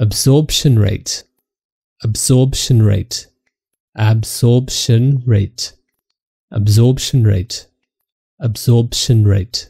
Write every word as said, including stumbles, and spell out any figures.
absorption rate, absorption rate, absorption rate, absorption rate, absorption rate.